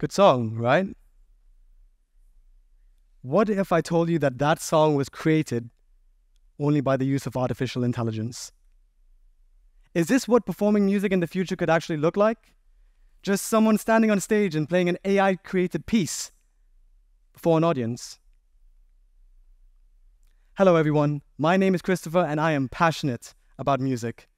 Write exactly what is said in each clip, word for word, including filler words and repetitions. Good song, right? What if I told you that that song was created only by the use of artificial intelligence? Is this what performing music in the future could actually look like? Just someone standing on stage and playing an A I-created piece before an audience? Hello everyone, my name is Christopher and I am passionate about music.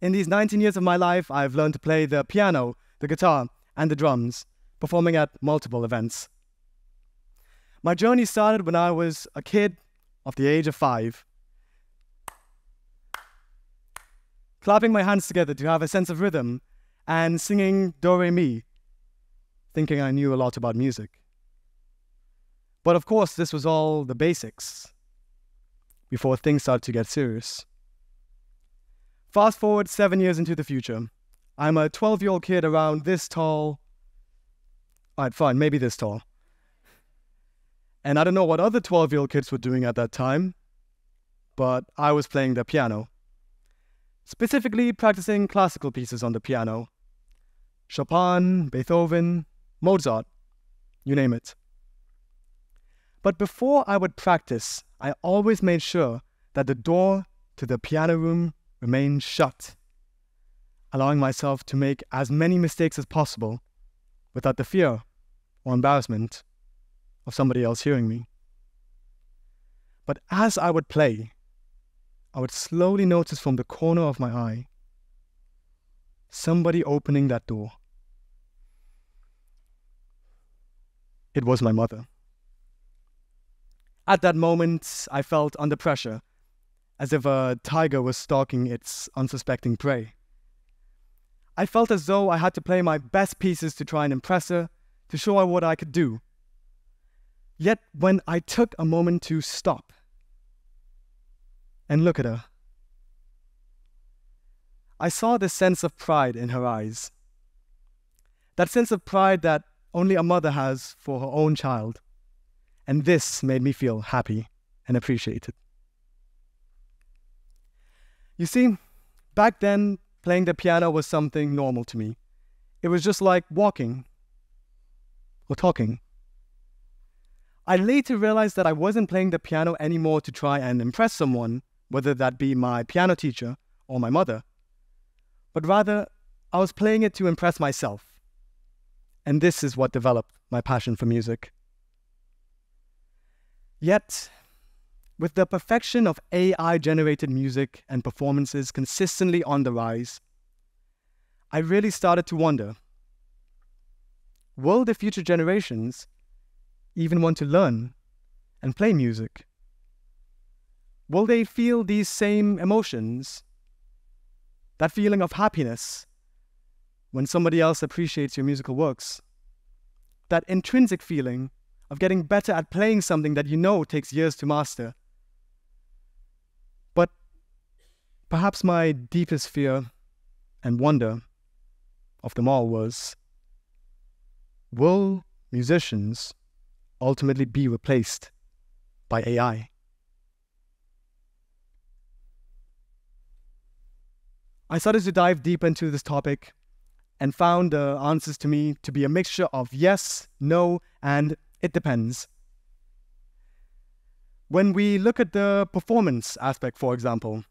In these nineteen years of my life, I've learned to play the piano, the guitar, and the drums, performing at multiple events. My journey started when I was a kid of the age of five, clapping my hands together to have a sense of rhythm and singing Do Re Mi, thinking I knew a lot about music. But of course, this was all the basics before things started to get serious. Fast forward seven years into the future. I'm a twelve-year-old kid around this tall. All right, fine, maybe this tall. And I don't know what other twelve-year-old kids were doing at that time, but I was playing the piano, specifically practicing classical pieces on the piano. Chopin, Beethoven, Mozart, you name it. But before I would practice, I always made sure that the door to the piano room remained shut, allowing myself to make as many mistakes as possible without the fear or embarrassment of somebody else hearing me. But as I would play, I would slowly notice from the corner of my eye somebody opening that door. It was my mother. At that moment, I felt under pressure, as if a tiger was stalking its unsuspecting prey. I felt as though I had to play my best pieces to try and impress her, to show her what I could do. Yet when I took a moment to stop and look at her, I saw this sense of pride in her eyes. That sense of pride that only a mother has for her own child. And this made me feel happy and appreciated. You see, back then, playing the piano was something normal to me. It was just like walking or talking. I later realized that I wasn't playing the piano anymore to try and impress someone, whether that be my piano teacher or my mother, but rather I was playing it to impress myself. And this is what developed my passion for music. Yet, with the perfection of A I-generated music and performances consistently on the rise, I really started to wonder, will the future generations even want to learn and play music? Will they feel these same emotions, that feeling of happiness when somebody else appreciates your musical works, that intrinsic feeling of getting better at playing something that you know takes years to master? Perhaps my deepest fear and wonder of them all was, will musicians ultimately be replaced by A I? I started to dive deep into this topic and found the answers to me to be a mixture of yes, no, and it depends. When we look at the performance aspect, for example,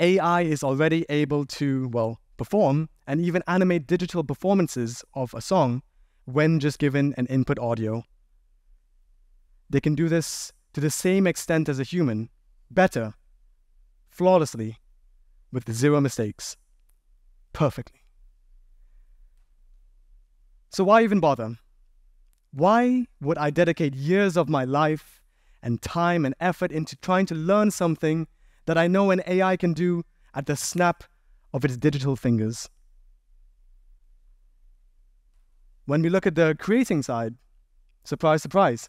A I is already able to, well, perform and even animate digital performances of a song when just given an input audio. They can do this to the same extent as a human, better, flawlessly, with zero mistakes, perfectly. So why even bother? Why would I dedicate years of my life and time and effort into trying to learn something that I know an A I can do at the snap of its digital fingers? When we look at the creating side, surprise, surprise,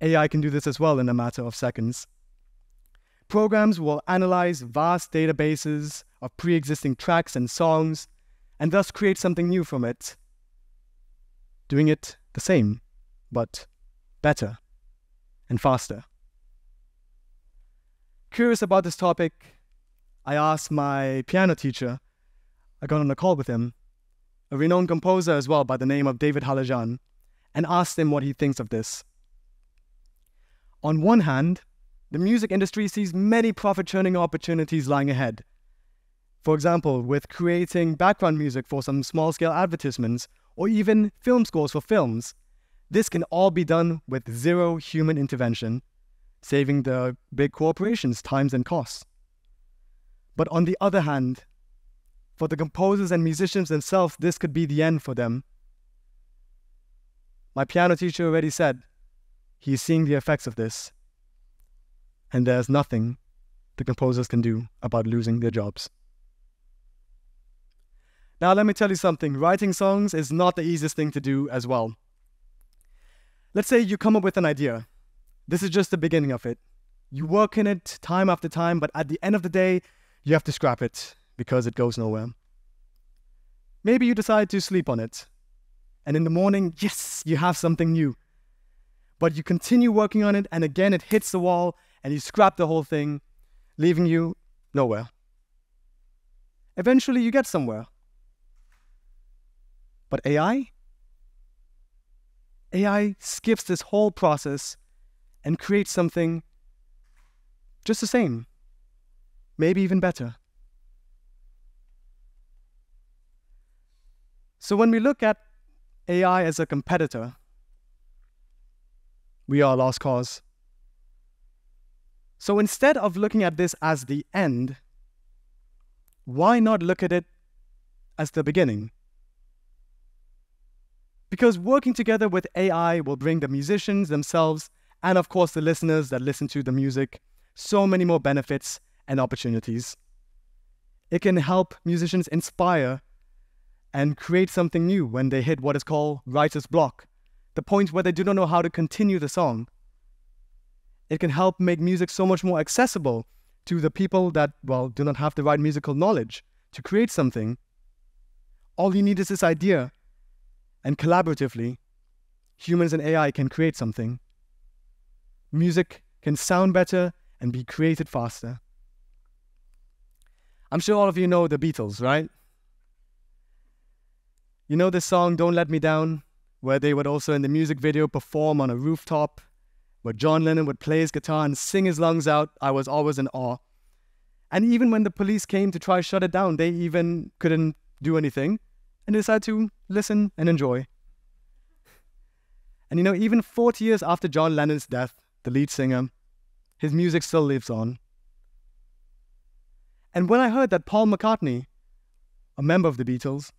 A I can do this as well in a matter of seconds. Programs will analyze vast databases of pre-existing tracks and songs, and thus create something new from it, doing it the same, but better and faster. Curious about this topic, I asked my piano teacher. I got on a call with him a renowned composer as well by the name of David Halajan, and asked him what he thinks of this. On one hand, the music industry sees many profit-churning opportunities lying ahead. For example, with creating background music for some small-scale advertisements or even film scores for films. This can all be done with zero human intervention, saving the big corporations times and costs. But on the other hand, for the composers and musicians themselves, this could be the end for them. My piano teacher already said he's seeing the effects of this, and there's nothing the composers can do about losing their jobs. Now let me tell you something, writing songs is not the easiest thing to do as well. Let's say you come up with an idea. This is just the beginning of it. You work in it time after time, but at the end of the day, you have to scrap it because it goes nowhere. Maybe you decide to sleep on it, and in the morning, yes, you have something new. But you continue working on it, and again it hits the wall, and you scrap the whole thing, leaving you nowhere. Eventually you get somewhere. But A I? A I skips this whole process and creates something just the same, maybe even better. So when we look at A I as a competitor, we are a lost cause. So instead of looking at this as the end, why not look at it as the beginning? Because working together with A I will bring the musicians themselves and of course the listeners that listen to the music so many more benefits and opportunities. It can help musicians inspire and create something new when they hit what is called writer's block, the point where they do not know how to continue the song. It can help make music so much more accessible to the people that, well, do not have the right musical knowledge to create something. All you need is this idea. And collaboratively, humans and A I can create something. Music can sound better and be created faster. I'm sure all of you know the Beatles, right? You know this song, Don't Let Me Down, where they would also in the music video perform on a rooftop, where John Lennon would play his guitar and sing his lungs out. I was always in awe. And even when the police came to try to shut it down, they even couldn't do anything. And decide to listen and enjoy. And you know, even forty years after John Lennon's death, the lead singer, his music still lives on. And when I heard that Paul McCartney, a member of the Beatles,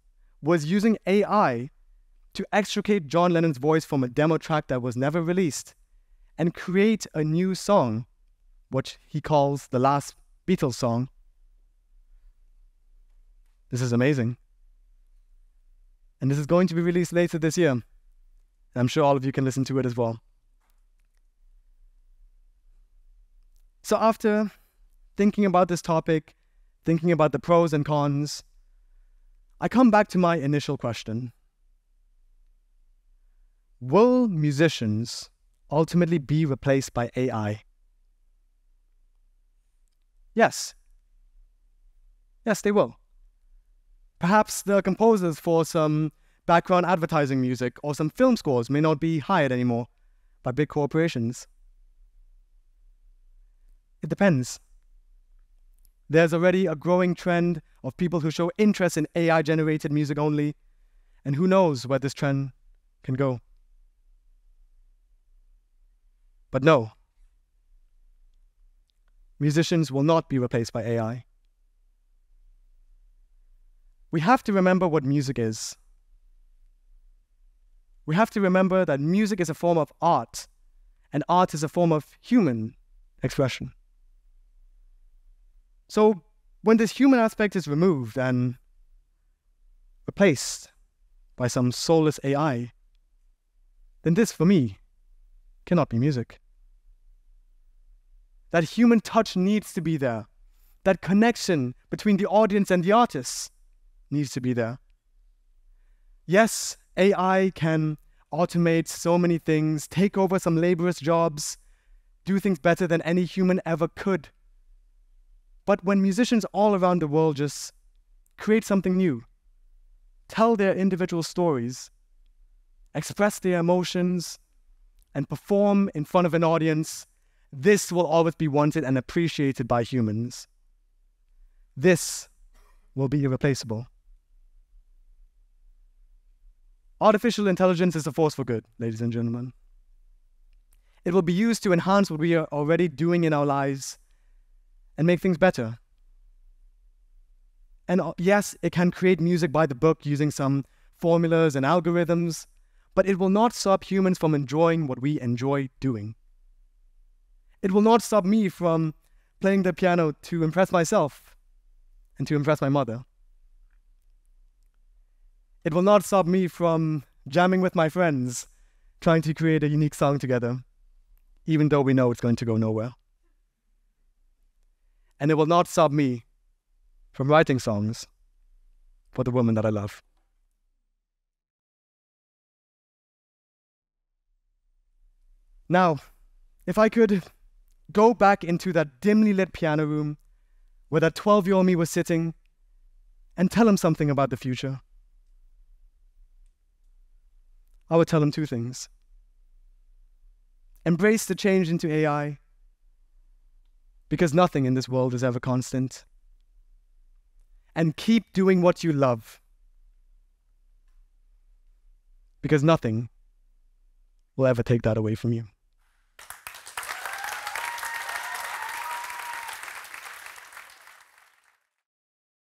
was using A I to extricate John Lennon's voice from a demo track that was never released and create a new song, which he calls the last Beatles song. This is amazing. And this is going to be released later this year. And I'm sure all of you can listen to it as well. So after thinking about this topic, thinking about the pros and cons, I come back to my initial question. Will musicians ultimately be replaced by A I? Yes. Yes, they will. Perhaps the composers for some background advertising music or some film scores may not be hired anymore by big corporations. It depends. There's already a growing trend of people who show interest in A I-generated music only, and who knows where this trend can go. But no, musicians will not be replaced by A I. We have to remember what music is. We have to remember that music is a form of art, and art is a form of human expression. So when this human aspect is removed and replaced by some soulless A I, then this, for me, cannot be music. That human touch needs to be there. That connection between the audience and the artists needs to be there. Yes, A I can automate so many things, take over some laborious jobs, do things better than any human ever could. But when musicians all around the world just create something new, tell their individual stories, express their emotions, and perform in front of an audience, this will always be wanted and appreciated by humans. This will be irreplaceable. Artificial intelligence is a force for good, ladies and gentlemen. It will be used to enhance what we are already doing in our lives and make things better. And yes, it can create music by the book using some formulas and algorithms, but it will not stop humans from enjoying what we enjoy doing. It will not stop me from playing the piano to impress myself and to impress my mother. It will not stop me from jamming with my friends, trying to create a unique song together, even though we know it's going to go nowhere. And it will not stop me from writing songs for the woman that I love. Now, if I could go back into that dimly lit piano room where that twelve-year-old me was sitting and tell him something about the future, I would tell him two things. Embrace the change into A I, because nothing in this world is ever constant. And keep doing what you love, because nothing will ever take that away from you.